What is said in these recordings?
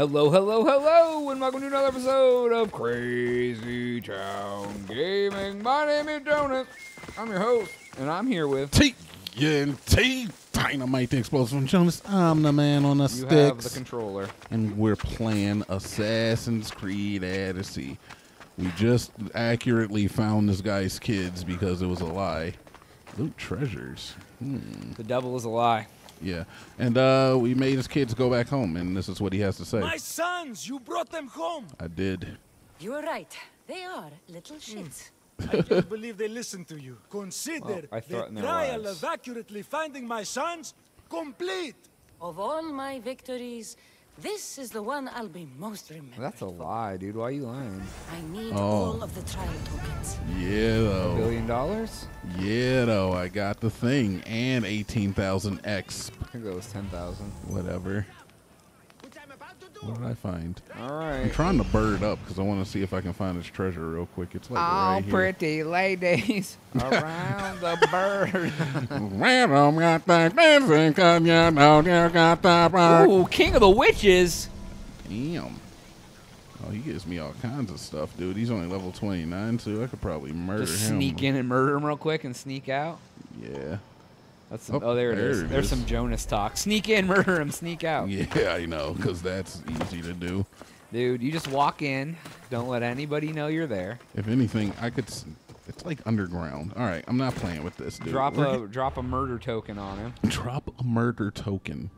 Hello, hello, hello, and welcome to another episode of Crazy Town Gaming. My name is Jonaas. I'm your host, and I'm here with TNT Dinomight, the Explosive from Jonaas. I'm the man on the sticks. You have the controller. And we're playing Assassin's Creed Odyssey. We just accurately found this guy's kids because it was a lie. Loot treasures. The devil is a lie. Yeah, and we made his kids go back home, and this is what he has to say. My sons, you brought them home. I did. You are right. They are little shits. I can't believe they listened to you. Consider the trial of accurately finding my sons complete. Of all my victories, this is the one I'll be most remembered. That's a lie, dude. Why are you lying? I need all of the trial tokens. Yeah, though. $1 billion? Yeah, though. I got the thing and 18,000 X. I think that was 10,000. Whatever. What did I find? All right. I'm trying to bird up because I want to see if I can find this treasure real quick. It's like right here. Pretty ladies around the bird. Ooh, King of the Witches. Damn. Oh, he gives me all kinds of stuff, dude. He's only level 29, too. I could probably murder him. Just sneak in and murder him real quick and sneak out? Yeah. That's some, there it is. There's some Jonaas talk. Sneak in, murder him, sneak out. Yeah, I know, because that's easy to do. Dude, you just walk in. Don't let anybody know you're there. If anything, I could... It's like underground. All right, I'm not playing with this, dude. Drop a murder token on him. Drop a murder token.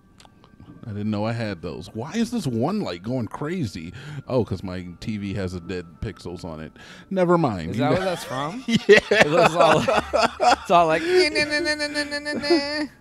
I didn't know I had those. Why is this one light going crazy? Oh, because my TV has a dead pixels on it. Never mind. Is that what that's from? Yeah. It's all like...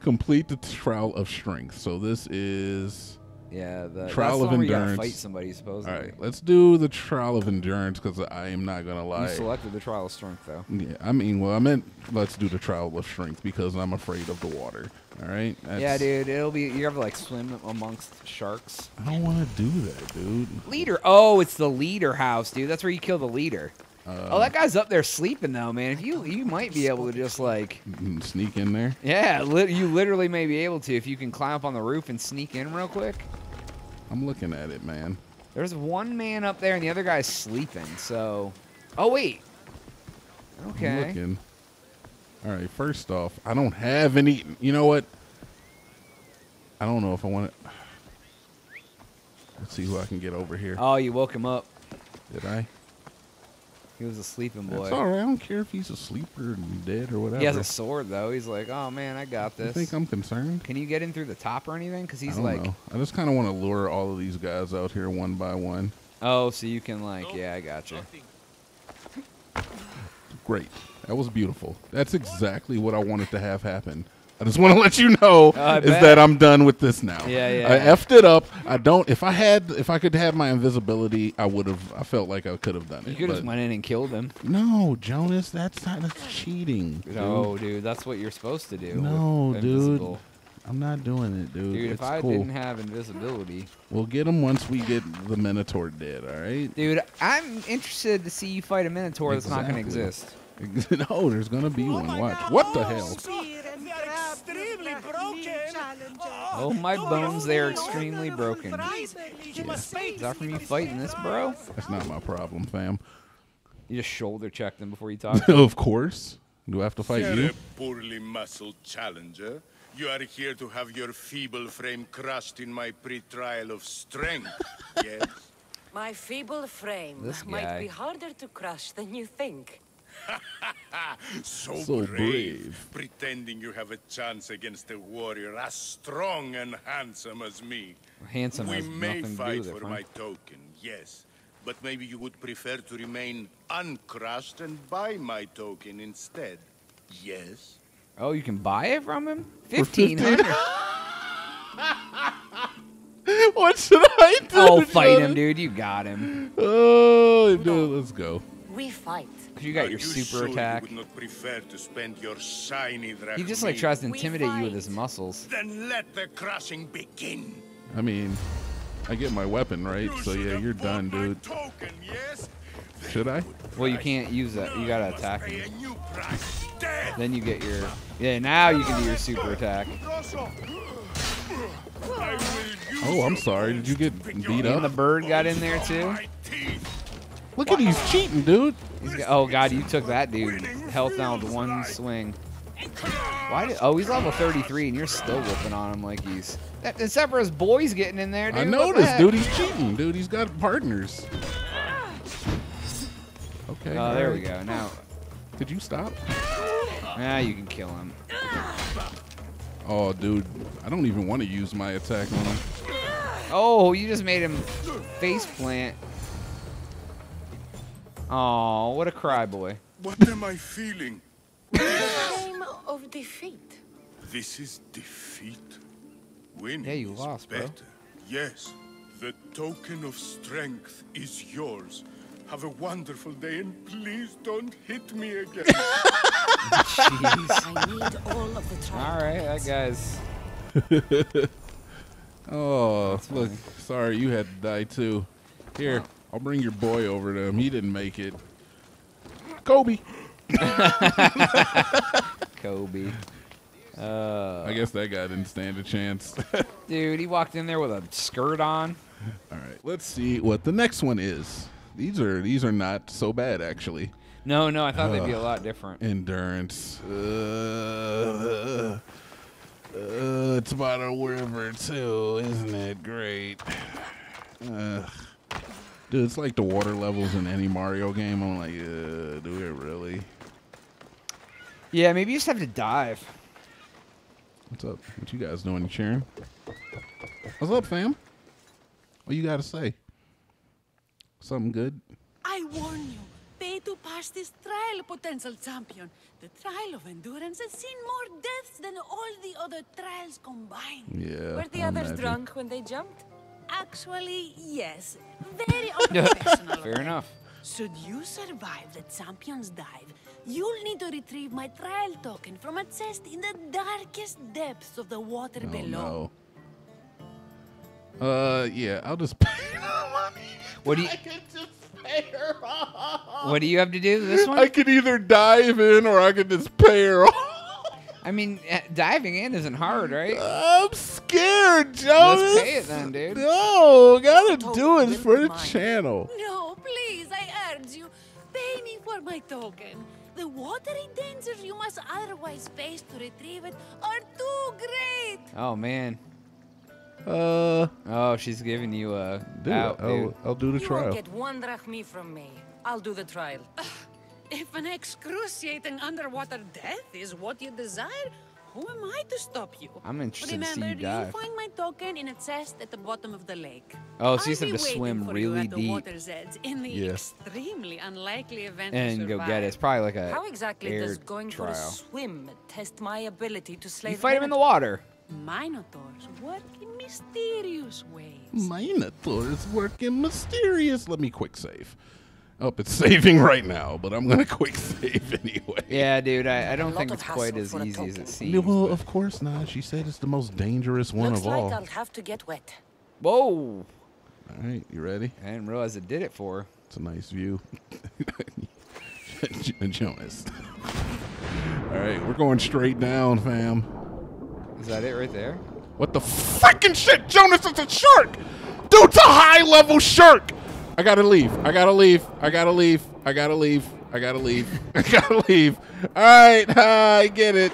Complete the trial of strength. So this is... Yeah, the trial of endurance. Fight somebody, supposedly. All right, let's do the trial of endurance because I am not gonna lie. You selected the trial of strength, though. Yeah, I mean, well, I meant let's do the trial of strength because I'm afraid of the water. All right. That's... Yeah, dude, it'll be you have to like swim amongst sharks. I don't want to do that, dude. Leader. Oh, it's the leader house, dude. That's where you kill the leader. Oh, that guy's up there sleeping though, man. If you might be able to just like sneak in there. Yeah, you literally may be able to if you can climb up on the roof and sneak in real quick. I'm looking at it, man. There's one man up there, and the other guy's sleeping. So, oh wait. Okay. I'm looking. All right. First off, I don't have any. You know what? I don't know if I want to. Let's see who I can get over here. Oh, you woke him up. Did I? He was a sleeping boy. It's all right. I don't care if he's asleep or dead or whatever. He has a sword though. He's like, oh man, I got this. You think I'm concerned? Can you get in through the top or anything? Because he's I don't know. I just kind of want to lure all of these guys out here one by one. Oh, so you can like, yeah, I got you. Great. That was beautiful. That's exactly what I wanted to have happen. I just want to let you know that I'm done with this now. Yeah. I effed it up. I don't. If I could have my invisibility, I would have. I felt like I could have done it. You could have went in and killed him. No, Jonaas, that's cheating. Dude. No, dude, that's what you're supposed to do. No, dude, I'm not doing it, dude. Dude, it's if I didn't have invisibility, we'll get him once we get the Minotaur dead. All right, dude. I'm interested to see you fight a Minotaur that's not going to exist. No, there's going to be one. Watch. God. What the hell? Oh, my bones, they are extremely broken. Yeah. Is that from you fighting this, bro? That's not my problem, fam. You just shoulder checked them before you talk to them. Of course. Do I have to fight you? You're a poorly muscled challenger. You are here to have your feeble frame crushed in my pre-trial of strength, yes? My feeble frame might be harder to crush than you think. so brave, pretending you have a chance against a warrior as strong and handsome as me. Handsome we may fight for my token, yes, but maybe you would prefer to remain uncrushed and buy my token instead, yes? Oh, you can buy it from him? 1,500. What should I do? Oh, fight him, dude. You got him. Oh, dude, let's go. We fight. You got your super attack. You would not prefer to spend your shiny drachma. He just like tries to intimidate you with his muscles. Then let the crushing begin. I mean, I get my weapon right, so yeah, you're done, dude. Token, yes? Should I? Well, you can't use that. You gotta attack him. Then you get your. Yeah, now you can do your super attack. I will Oh, I'm sorry. Did you get beat up? And the bird got in there too. Look at he's cheating, dude. He's got, oh god, you took that dude. Health down with one swing. Why? Did, oh, he's level 33, and you're still whipping on him like he's. That Sephiroth's boy's getting in there, dude. I noticed, dude. He's cheating, dude. He's got partners. Okay. Oh, there we go. Now, did you stop? Nah, you can kill him. Oh, dude, I don't even want to use my attack on him. Oh, you just made him face plant. Oh, what a cry boy. What am I feeling? Time of defeat. This is defeat. Winning yeah, you is lost, better. Bro. Yes, the token of strength is yours. Have a wonderful day, and please don't hit me again. Jeez. I need all of the time. All right, that guy's. Oh, that's look. Funny. Sorry, you had to die too. Here, I'll bring your boy over to him. He didn't make it. Kobe. Kobe. I guess that guy didn't stand a chance. Dude, he walked in there with a skirt on. All right, let's see what the next one is. These are not so bad actually. No, no, I thought they'd be a lot different. Endurance. It's about a river too, isn't it great? Dude, it's like the water levels in any Mario game. I'm like, do we really? Yeah, maybe you just have to dive. What's up? What you guys doing? You cheering? What's up, fam? What you got to say? Something good? I warn you, pay to pass this trial, potential champion. The trial of endurance has seen more deaths than all the other trials combined. Yeah. Were the others drunk when they jumped? Actually, yes. Very unprofessional. Fair enough. Should you survive the champion's dive, you'll need to retrieve my trial token from a chest in the darkest depths of the water below. No. Yeah, I'll just pay her money. What do you? I could just pay her off. What do you have to do? This one? I could either dive in or I could just pay her off. I mean, diving in isn't hard, right? I'm scared, Jonas. Let's pay it then, dude. No, gotta do it for the channel. No, please, I urge you. Pay me for my token. The watery danger you must otherwise face to retrieve it are too great. Oh, man. Oh, she's giving you a... Dude, I'll do the trial. You won't get one drachmi from me. I'll do the trial. If an excruciating underwater death is what you desire, who am I to stop you? I'm interested to see you dive. Remember, you find my token in a chest at the bottom of the lake. Oh, so you have to swim really deep. I'll be waiting for you at the water's edge in the extremely unlikely event and go get it. It's probably like a How exactly does going for a swim test my ability to slay? You fight him in the water. Minotaurs work in mysterious ways. Minotaurs work in mysterious. Let me quick save. Oh, it's saving right now, but I'm gonna quick save anyway. Yeah, dude, I don't think it's quite as easy as it seems. Well, of course not. She said it's the most dangerous one of all. Looks like I'll have to get wet. Whoa! All right, you ready? I didn't realize it did it for her. It's a nice view, Jonas. All right, we're going straight down, fam. Is that it right there? What the fucking shit, Jonas? It's a shark, dude. It's a high-level shark. I gotta leave. I gotta leave. I gotta leave. I gotta leave. I gotta leave. I gotta leave. All right, I get it.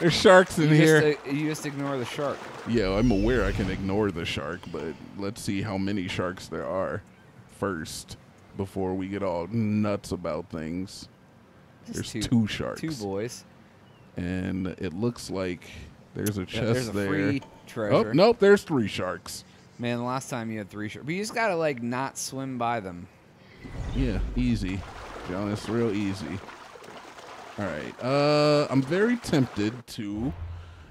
There's sharks in here. You just ignore the shark. Yeah, I'm aware I can ignore the shark, but let's see how many sharks there are first before we get all nuts about things. There's two sharks. Two boys. And it looks like there's a chest there's a there. Free treasure. Oh, nope, there's three sharks. Man, the last time you had three sharks. But you just gotta, like, not swim by them. Yeah, easy. Jonas, real easy. All right. I'm very tempted to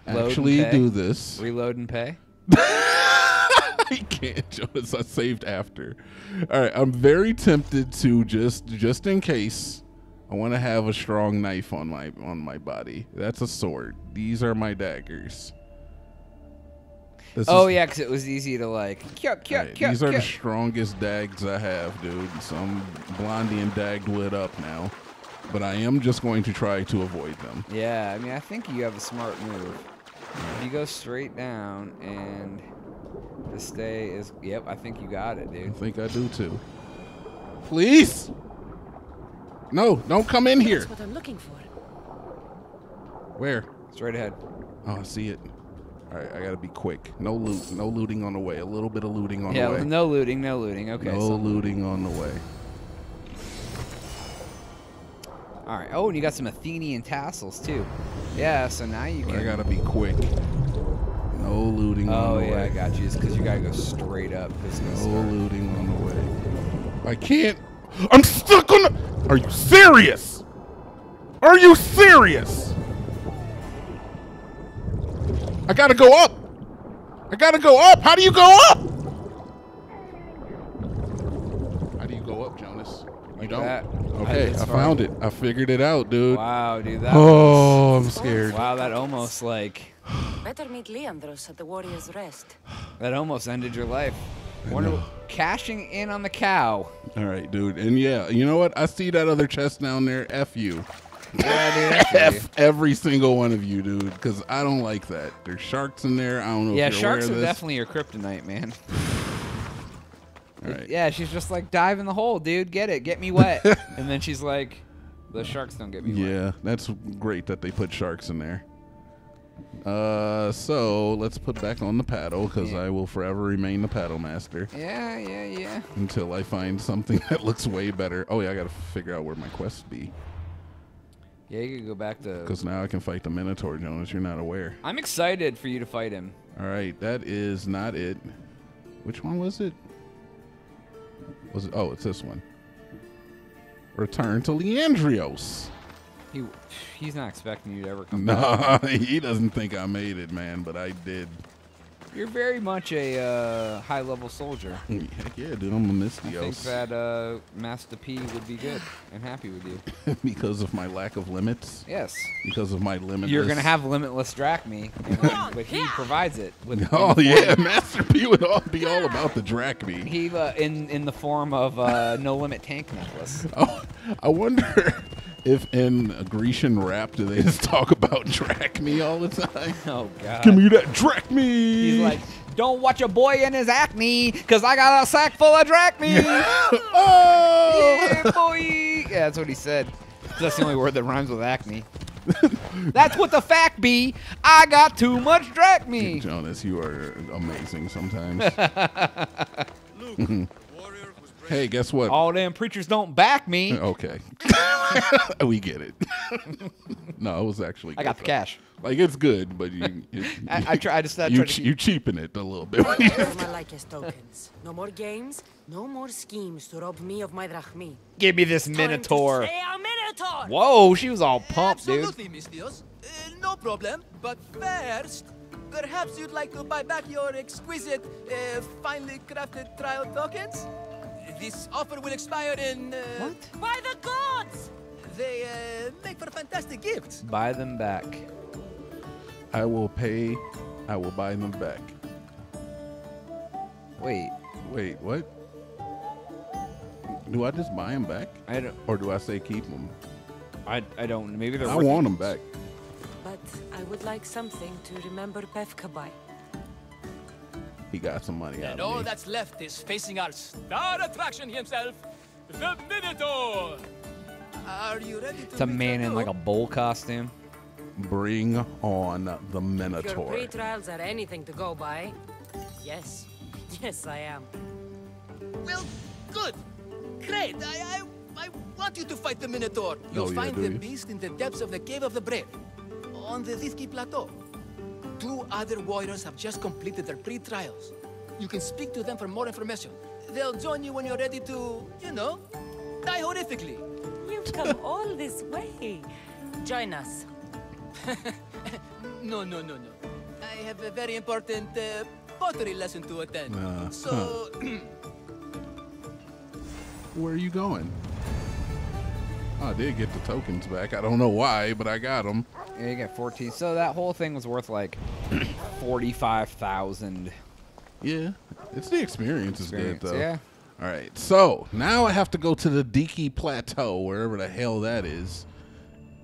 actually do this. Reload and pay? I can't, Jonas. I saved after. All right. I'm very tempted to just in case, I want to have a strong knife on my body. That's a sword. These are my daggers. This yeah, because it was easy to like. These are the strongest dags I have, dude. So I'm Blondie and dagged lit up now. But I am just going to try to avoid them. Yeah, I mean, I think you have a smart move. You go straight down and This day is, yep, I think you got it, dude. I think I do too. Please! No, don't come in here. That's what I'm looking for. Where? Straight ahead. Oh, I see it. All right, I gotta be quick. No loot, no looting on the way. A little bit of looting on the way. Yeah, no looting, no looting. Okay. No looting on the way. All right. Oh, and you got some Athenian tassels too. Yeah. So now you can. I gotta be quick. No looting on the way. Oh yeah, I got you. It's because you gotta go straight up. No looting on the way. I can't. I'm stuck on the. Are you serious? Are you serious? I gotta go up. I gotta go up. How do you go up? How do you go up, Jonas? You like don't? That. Okay, I found it. I figured it out, dude. Wow, dude. That oh, I'm scared. Wow, that almost like... Better meet Leandros at the Warrior's Rest. That almost ended your life. Wonder, cashing in on the cow. All right, dude. And yeah, you know what? I see that other chest down there. F you. Yeah, dude, F every single one of you, dude, because I don't like that. There's sharks in there. I don't know if you're aware of this. Yeah, sharks are definitely your kryptonite, man. All right. Yeah, she's just like, dive in the hole, dude. Get it. Get me wet. And then she's like, the sharks don't get me wet. Yeah, that's great that they put sharks in there. So let's put back on the paddle because I will forever remain the paddle master. Yeah, yeah, yeah. Until I find something that looks way better. Oh, yeah, I got to figure out where my quest be. Yeah, you could go back to... Because now I can fight the Minotaur, Jonas. You're not aware. I'm excited for you to fight him. All right, that is not it. Which one was it? Was it? Oh, it's this one. Return to Leandros. He's not expecting you to ever come back. No, he doesn't think I made it, man, but I did. You're very much a high-level soldier. Heck yeah, dude. I'm a Mystios. I think that Master P would be good and happy with you. Because of my lack of limits? Yes. Because of my limitless... You're going to have limitless Drac me, but he provides it. With, yeah. Master P would all about the Drac me. He, in the form of no-limit tank necklace. Oh, I wonder... If in a Grecian rap, do they just talk about Drac me all the time? Oh, God. Give me that Drac me. He's like, don't watch a boy in his acne, because I got a sack full of Drac me. Oh! Yeah, boy. Yeah, that's what he said. That's the only word that rhymes with acne. That's what the fact be. I got too much Drac me. Dude, Jonas, you are amazing sometimes. Luke. Hey, guess what? All them preachers don't back me. Okay. We get it. No, it was actually good. I got the cash. Like, it's good, but you... I tried to cheapen it a little bit. Where are my likest tokens? No more games, no more schemes to rob me of my drachmi. Give me this Minotaur. A Minotaur. Whoa, she was all pumped, absolutely, dude. Absolutely, no problem. But first... Perhaps you'd like to buy back your exquisite, finely crafted trial tokens? This offer will expire in... what? By the gods! They make for fantastic gifts. Buy them back. I will pay. I will buy them back. Wait. Wait, what? Do I just buy them back? I don't... Or do I say keep them? I don't... Maybe they're worth it. I want them back. But I would like something to remember Pephka by. He got some money out of me. And all that's left is facing our star attraction himself, the Minotaur. Are you ready to... It's a man in like a bowl costume. Bring on the Minotaur. Your pre-trials are anything to go by. Yes. Yes, I am. Well, good. Great. I want you to fight the Minotaur. You'll find the beast in the depths of the Cave of the Brave, on the Diki Plateau. 2 other warriors have just completed their pre-trials. You can speak to them for more information. They'll join you when you're ready to, you know, die horrifically. You've come all this way. Join us. No, no, no, no. I have a very important pottery lesson to attend. So... Where are you going? Oh, I did get the tokens back. I don't know why, but I got them. Yeah, you got 14. So that whole thing was worth like 45,000. Yeah, it's the experience is good though. Yeah. All right, so now I have to go to the Diki Plateau, wherever the hell that is,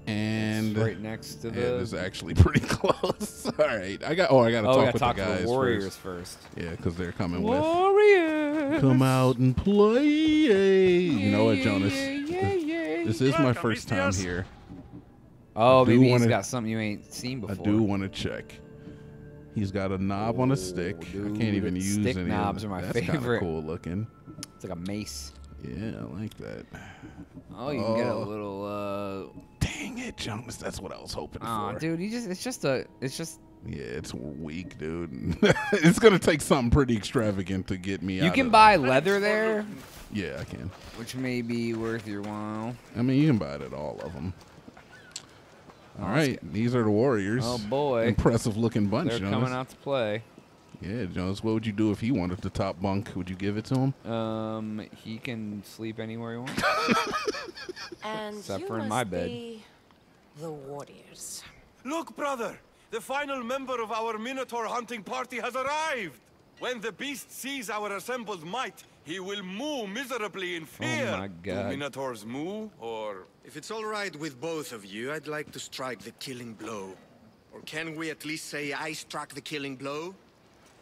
And right next to the. It is actually pretty close. All right, I gotta talk to the Warriors first. Yeah, because they're coming Warriors. Come out and play. You know what, Jonas? This is my first time here. Oh, maybe he's got something you ain't seen before. I do want to check. He's got a knob on a stick. Dude, I can't even use any of them. Stick knobs are my favorite. That's kind of cool looking. It's like a mace. Yeah, I like that. Oh, you can get a little. Dang it, Jonas! That's what I was hoping for. Oh, dude, you just—it's just a—it's just. Yeah, it's weak, dude. It's gonna take something pretty extravagant to get me out. You can buy leather there. Yeah, I can. Which may be worth your while. I mean, you can buy it at all of them. All right, these are the Warriors. Oh boy, impressive-looking bunch. They're coming out to play. Yeah, Jonas, what would you do if he wanted the top bunk? Would you give it to him? He can sleep anywhere he wants. Except for in my bed. The Warriors. Look, brother! The final member of our Minotaur hunting party has arrived! When the beast sees our assembled might, he will moo miserably in fear! Oh my god. Do Minotaurs moo, or... If it's alright with both of you, I'd like to strike the killing blow. Or can we at least say I struck the killing blow?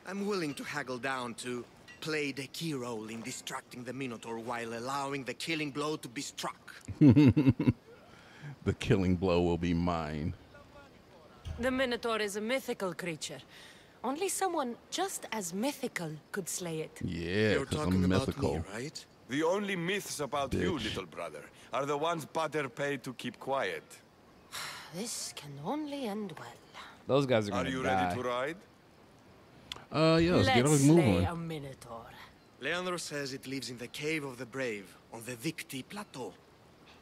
I'm willing to haggle down to play the key role in distracting the Minotaur while allowing the killing blow to be struck. The killing blow will be mine. The Minotaur is a mythical creature. Only someone just as mythical could slay it. Yeah, you're talking mythical. About me, right? The only myths about you, little brother, are the ones Pater paid to keep quiet. This can only end well. Those guys are going to die. Are you ready to ride? Yeah, let's get on moving. A Minotaur. Leandros says it lives in the Cave of the Brave on the Victi Plateau.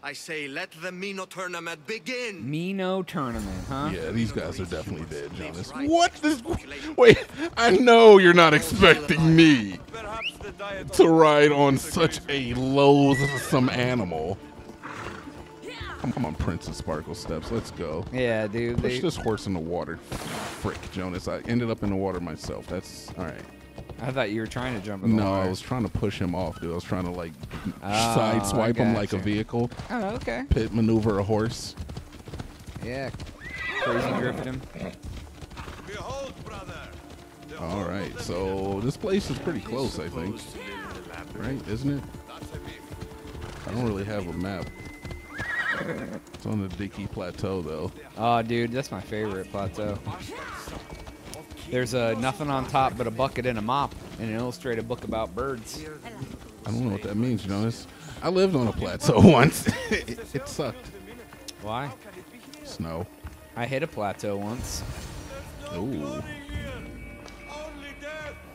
I say, let the Mino tournament begin. Mino tournament, huh? Yeah, these guys are definitely dead, Jonas. What? This? Wait, I know you're not expecting me to ride on such a loathsome animal. Come on, Princess Sparkle Steps. Let's go. Yeah, dude. Push this horse in the water. Frick, Jonas. I ended up in the water myself. That's all right. I thought you were trying to jump in the water. No, I was trying to push him off, dude. I was trying to, like, sideswipe him like a vehicle. Oh, okay. Pit maneuver a horse. Yeah. Crazy drifted him. Behold, brother. All right. So this place is pretty close, I think. Right? Isn't it? I don't really have a map. It's on the Diki Plateau, though. Oh, dude, that's my favorite plateau. There's nothing on top but a bucket and a mop and an illustrated book about birds. I don't know what that means, Jonas. I lived on a plateau once. It sucked. Why? Snow. I hit a plateau once. Ooh.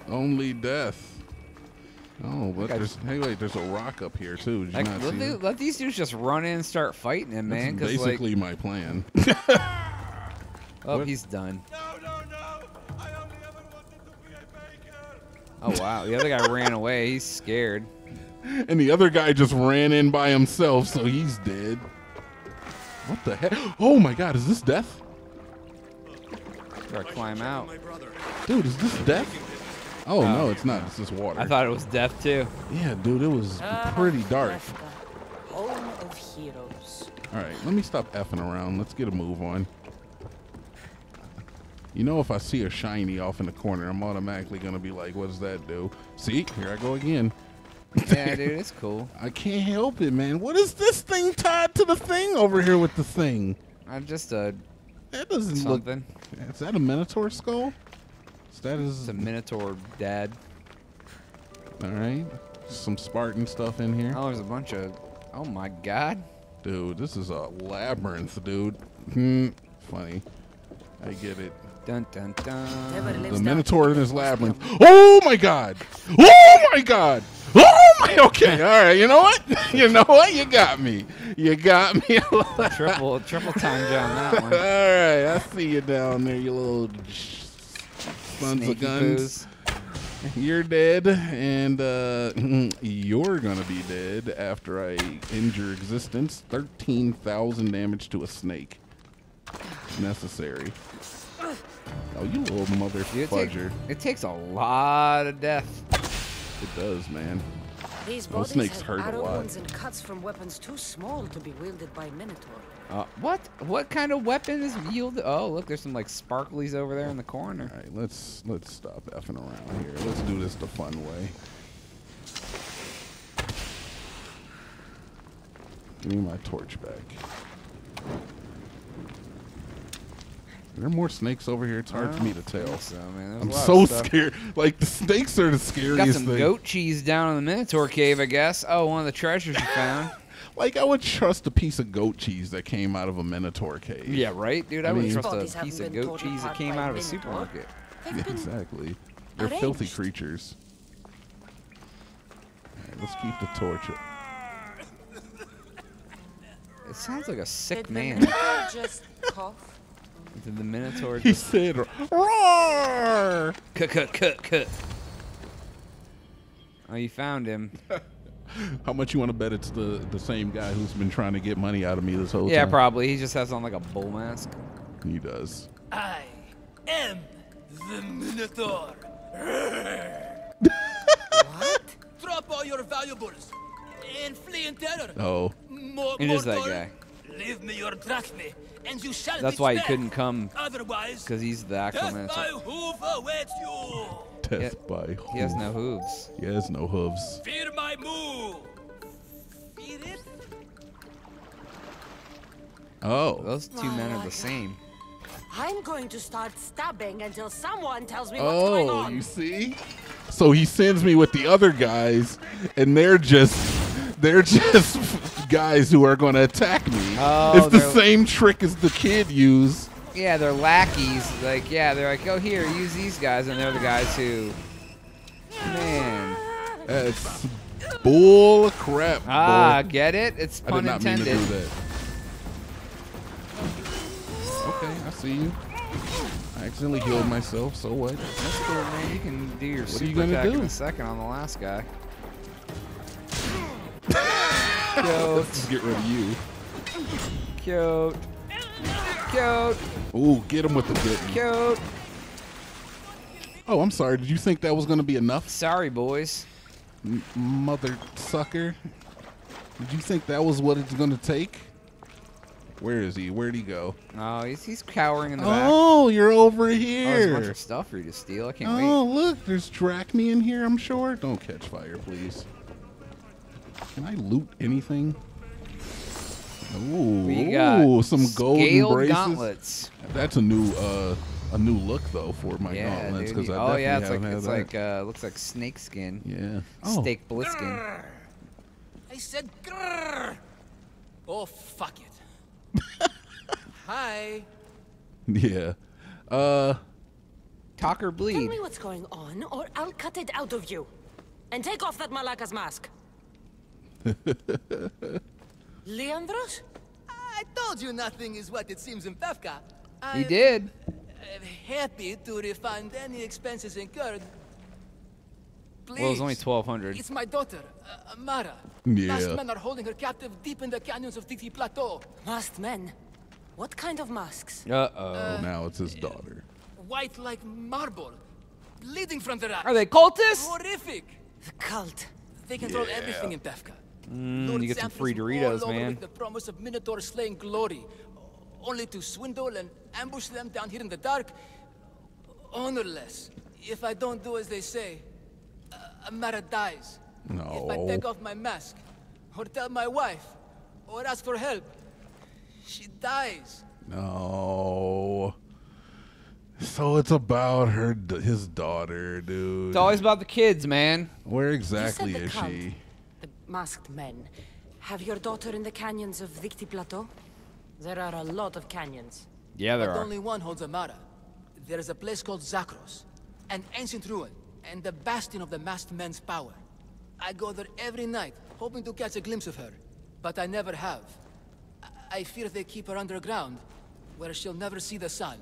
Only death. Oh, but there's, hey, wait, there's a rock up here, too. Did you not see it? Let these dudes just run in and start fighting him, man. That's basically my plan. Oh, what? He's done. No. I only ever wanted to be a baker. Oh, wow. The other guy ran away. He's scared. And the other guy just ran in by himself, so he's dead. What the heck? Oh, my God. Is this death? Gotta climb out. Dude, is this death? Oh, no, it's not. It's just water. I thought it was death, too. Yeah, dude, it was pretty dark. Home of heroes. All right, let me stop effing around. Let's get a move on. You know, if I see a shiny off in the corner, I'm automatically going to be like, what does that do? See, here I go again. Yeah, dude, it's cool. I can't help it, man. What is this thing tied to the thing over here with the thing? I'm just a... That doesn't something. Look... Is that a Minotaur skull? That is a Minotaur, Dad. All right, some Spartan stuff in here. Oh, there's a bunch of. Oh my God, dude, this is a labyrinth, dude. Funny. I get it. Dun dun dun. The Minotaur in his labyrinth. Oh my God! Oh my God! Oh my. Okay, all right. You know what? You know what? You got me. You got me. triple time down that one. All right, I see you down there, you little. Sons of guns. You're dead, and you're going to be dead after I end your existence. 13,000 damage to a snake. Necessary. Oh, you little motherfudger. It takes a lot of death. It does, man. These bodies have arrow wounds and cuts from weapons too small to be wielded by Minotaur. What? What kind of weapon is wielded? Oh, look, there's some like sparklies over there in the corner. All right, let's stop effing around here. Let's do this the fun way. Give me my torch back. Are there more snakes over here? It's hard for me to tell. So, man, I'm so scared. Like, the snakes are the scariest thing. Got some goat cheese down in the Minotaur cave, I guess. Oh, one of the treasures you found. Like, I would trust a piece of goat cheese that came out of a Minotaur cave. Yeah, right? Dude, I would trust a piece of goat cheese that came out of a supermarket. Yeah, exactly. They're filthy creatures. All right, let's keep the torch up. It sounds like a sick man. Just cough. Did the Minotaur just... He said, roar! Cut. Oh, you found him. How much you want to bet it's the same guy who's been trying to get money out of me this whole time? Yeah, probably. He just has on like a bull mask. He does. I am the Minotaur. What? Drop all your valuables and flee in terror. Oh. It is that guy. Leave me your drachma. And you shall That's why he couldn't come. Otherwise, because he's the actual Minotaur. Death by hoof awaits you. Death by hoof. He has no hooves. He has no hooves. Fear my move. Fear it. Oh. Those two men are the same. I'm going to start stabbing until someone tells me what's going on. Oh, you see? So he sends me with the other guys, and they're just guys who are going to attack me. It's the same trick as the kid used. Yeah, they're lackeys. Like, yeah, they're like, oh, here, use these guys. And they're the guys who... Man. That's bull crap, boy. Get it? It's pun intended. I did not mean to do that. Okay, I see you. I accidentally healed myself, so what? That's cool, man. You can do your super attack in a second on the last guy. Let's just get rid of you. Cute. Ooh, get him with the good. Cute. Oh, I'm sorry. Did you think that was going to be enough? Sorry, boys. Mother sucker. Did you think that was what it's going to take? Where is he? Where'd he go? Oh, he's cowering in the back. Oh, you're over here. There's a bunch of stuff for you to steal. I can't wait. Oh, look. There's drachmae in here, I'm sure. Don't catch fire, please. Can I loot anything? Ooh, some golden bracelets. Gauntlets. That's a new look though for my gauntlets because I definitely haven't had that. It's like looks like snake skin. Yeah. Steak bliskin. I said grrr. Oh fuck it. Hi. Yeah. Talk or bleed. Tell me what's going on, or I'll cut it out of you, and take off that Malaka's mask. Leandros? I told you nothing is what it seems in Pephka. He did. Happy to refund any expenses incurred. Please. Well, it was only 1,200. It's my daughter, Amara. Yeah. Masked men are holding her captive deep in the canyons of Diki Plateau. Masked men? What kind of masks? Now it's his daughter. White like marble, bleeding from the eyes. Are they cultists? Horrific. The cult. They control everything in Pephka. You get some free Doritos, man. With the promise of Minotaur slaying glory, only to swindle and ambush them down here in the dark. Honorless. If I don't do as they say, Amara dies. No. If I take off my mask, or tell my wife, or ask for help, she dies. No. So it's about his daughter, dude. It's always about the kids, man. Where exactly is she? The masked men. Have your daughter in the canyons of Victi Plateau? There are a lot of canyons. Yeah, there are. But only one holds Amara. There is a place called Zakros, an ancient ruin, and the bastion of the masked men's power. I go there every night, hoping to catch a glimpse of her, but I never have. I fear they keep her underground, where she'll never see the sun.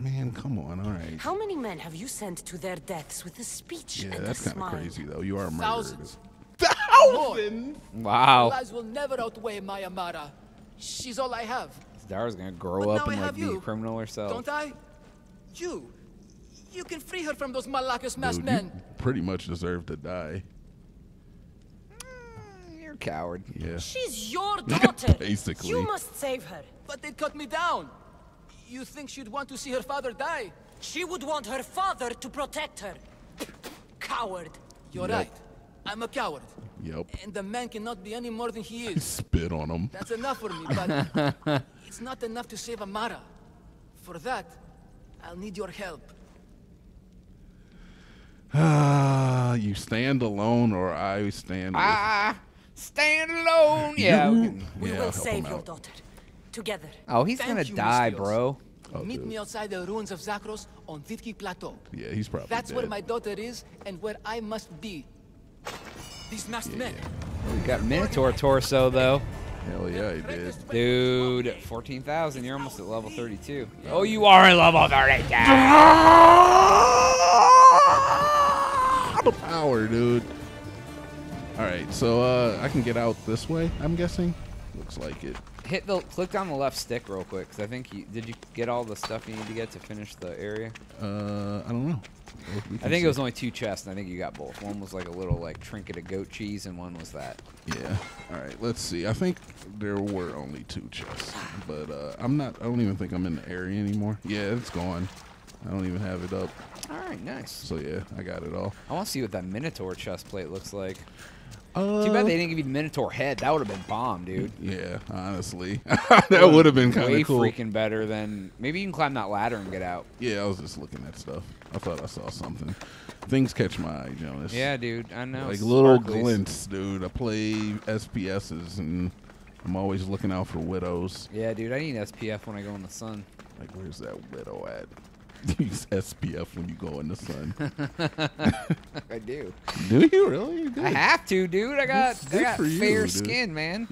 Man, come on, all right. How many men have you sent to their deaths with a speech and a smile? Yeah, that's kind of crazy, though. You are murderers. Thousands! Wow. Lives will never outweigh my Amara. She's all I have. Dara's gonna grow up and like be a criminal herself. Don't I? You can free her from those Malakas masked men. You pretty much deserve to die. coward. Yeah. She's your daughter. Basically. You must save her. But they cut me down. You think she'd want to see her father die? She would want her father to protect her. Coward. You're right. I'm a coward. Yep. And the man cannot be any more than he is. Spit on him. That's enough for me, but it's not enough to save Amara. For that, I'll need your help. You stand alone or I stand with stand alone. Yeah. We will save your daughter. Together. Oh, he's gonna die, bro. Oh, meet me outside the ruins of Zakros on Victi Plateau. Yeah, he's probably dead. Where my daughter is and where I must be. These masked men. Oh, we got Minotaur torso though. Hell yeah, he did. Dude, 14,000. You're almost at level 32. Yeah. Oh, you are at level 32. The power, dude. All right, so I can get out this way. I'm guessing. Looks like it. Hit the click on the left stick real quick, cause I think you did. You get all the stuff you need to get to finish the area. I don't know. I think it was only 2 chests, and I think you got both. One was like a little like trinket of goat cheese, and one was that. Yeah. All right. Let's see. I think there were only 2 chests, but I'm not. I don't even think I'm in the area anymore. Yeah, it's gone. I don't even have it up. All right. Nice. So yeah, I got it all. I want to see what that Minotaur chest plate looks like. Too bad they didn't give you the Minotaur head. That would have been bomb, dude. Yeah, honestly. That would have been kind of cool. Way freaking better than... Maybe you can climb that ladder and get out. Yeah, I was just looking at stuff. I thought I saw something. Things catch my eye, Jonas. Yeah, dude. I know. Like little glints, dude. I play SPSs, and I'm always looking out for widows. Yeah, dude. I need SPF when I go in the sun. Like, where's that widow at? Use SPF when you go in the sun. I do. Do you really? You do. I have to, dude. I got fair skin, man.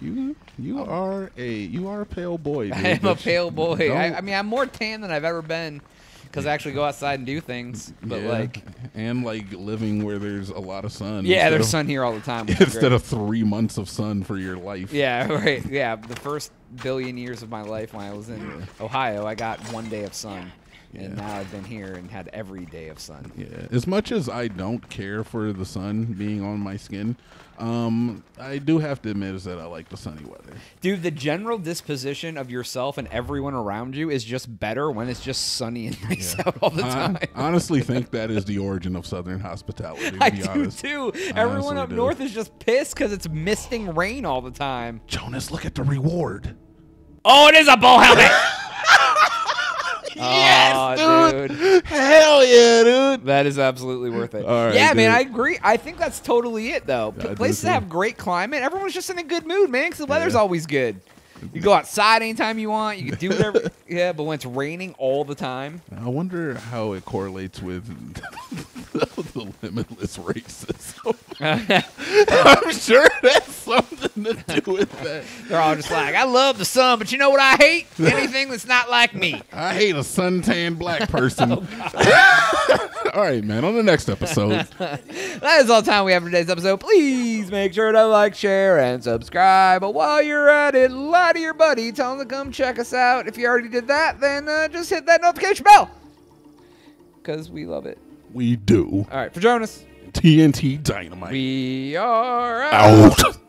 You are a pale boy. Dude. I am a pale boy. I mean, I'm more tan than I've ever been because I actually go outside and do things. But yeah, like living where there's a lot of sun. Yeah, there's sun here all the time. Instead of 3 months of sun for your life. Yeah, right. Yeah, the first billion years of my life when I was in Ohio, I got 1 day of sun. Yeah. And now I've been here and had every day of sun. Yeah. As much as I don't care for the sun being on my skin, I do have to admit is that I like the sunny weather. Dude, the general disposition of yourself and everyone around you is just better when it's just sunny and nice out all the time. I honestly think that is the origin of Southern hospitality, to be honest. I do, too. Everyone up north is just pissed because it's misting rain all the time. Jonas, look at the reward. Oh, it is a bull helmet. Yes, dude. Hell yeah, dude. That is absolutely worth it. Right, yeah, dude. Man, I agree. I think that's totally it, though. Yeah, places that have great climate, everyone's just in a good mood, man, because the weather's always good. You go outside anytime you want. You can do whatever. Yeah, but when it's raining all the time. I wonder how it correlates with the limitless racism. I'm sure that's something to do with that. They're all just like, I love the sun, but you know what I hate? Anything that's not like me. I hate a suntan black person. All right, man, on the next episode. That is all the time we have for today's episode. Please make sure to like, share, and subscribe. But while you're at it, lie to your buddy. Tell him to come check us out. If you already did that, then just hit that notification bell. Because we love it. We do. All right, for Jonas. TNT Dinomight. We are out.